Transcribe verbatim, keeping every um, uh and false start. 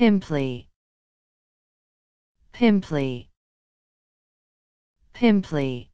pimply, pimply, pimply.